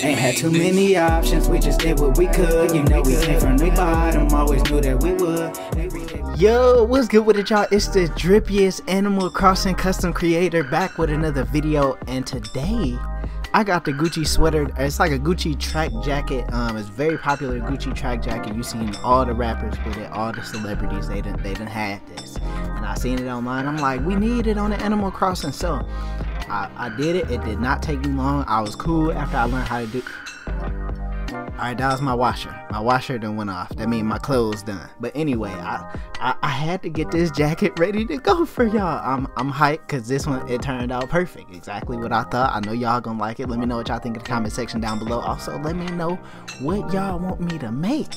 Ain't had too many options, we just did what we could. You know we came from the bottom, always knew that we would. Yo, what's good with it, y'all? It's the drippiest Animal Crossing custom creator back with another video, and today I got the Gucci sweater. It's like a Gucci track jacket. It's very popular Gucci track jacket. You've seen all the rappers with it, all the celebrities. They done had this, and I seen it online. I'm like, we need it on the Animal Crossing, so I did it. It did not take me long. I was cool after I learned how to do. Alright, that was my washer. My washer done went off. That means my clothes done. But anyway, I had to get this jacket ready to go for y'all. I'm hyped because this one, it turned out perfect. Exactly what I thought. I know y'all gonna like it. Let me know what y'all think in the comment section down below. Also, let me know what y'all want me to make.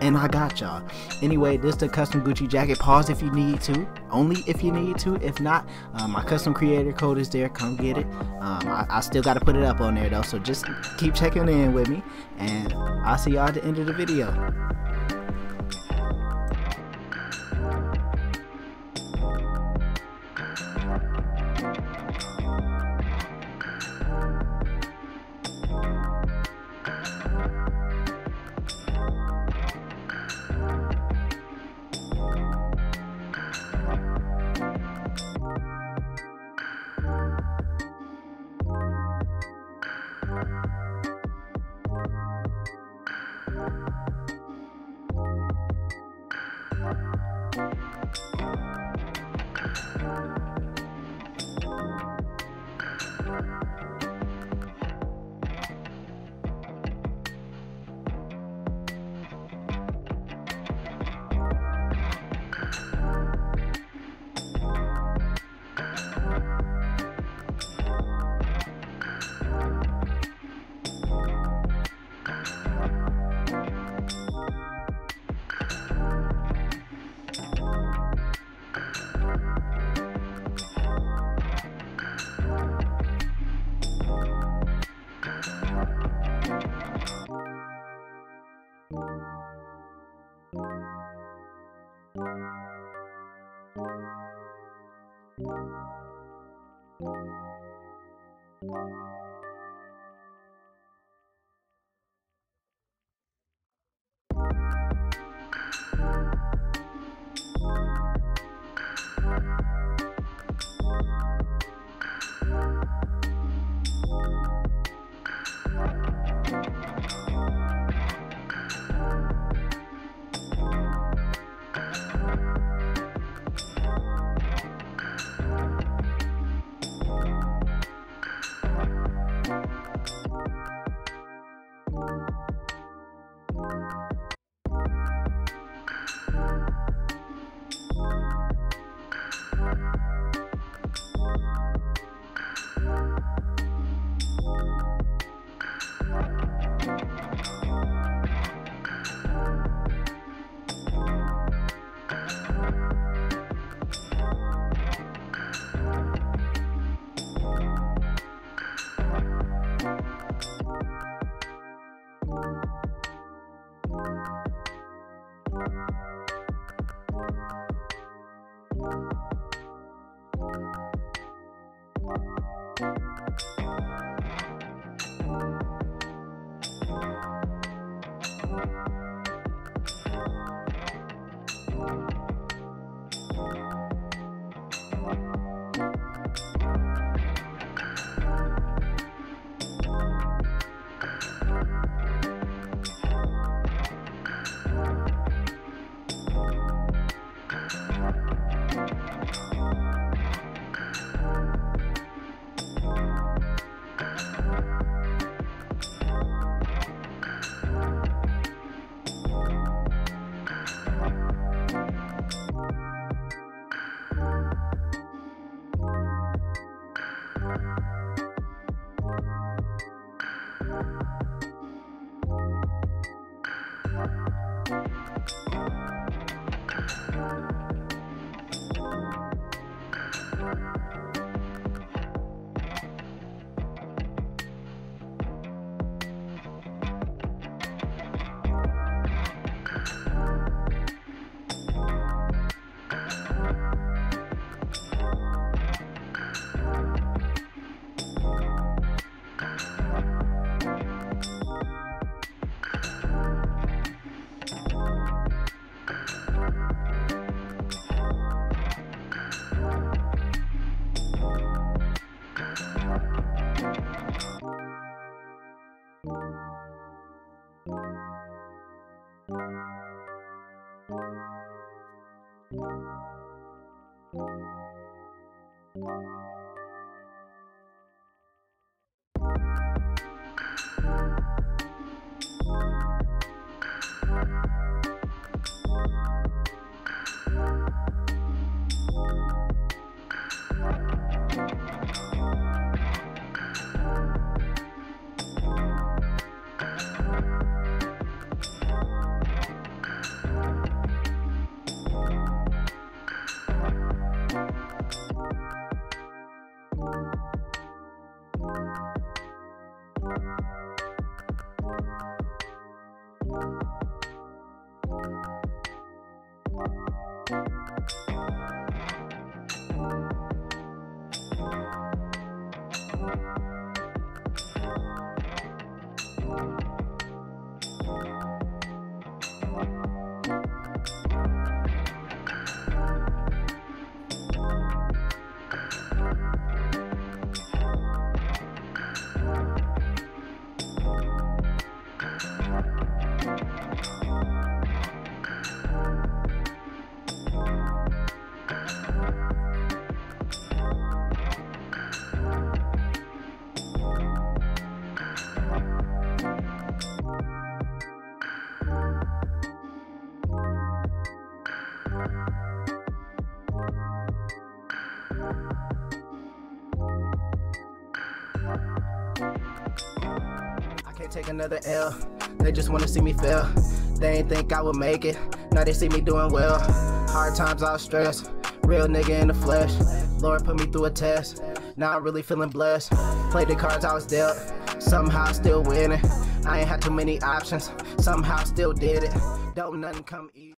And I got y'all. Anyway, this is the custom Gucci jacket. Pause if you need to. Only if you need to. If not, my custom creator code is there. Come get it. I still gotta put it up on there though. So just keep checking in with me. And I'll see y'all at the end of the video. take another L. They just wanna see me fail. They ain't think I would make it. Now they see me doing well. Hard times, I'll stress. Real nigga in the flesh. Lord put me through a test. Now I'm really feeling blessed. Played the cards I was dealt. Somehow still winning. I ain't had too many options. Somehow still did it. Don't nothing come easy.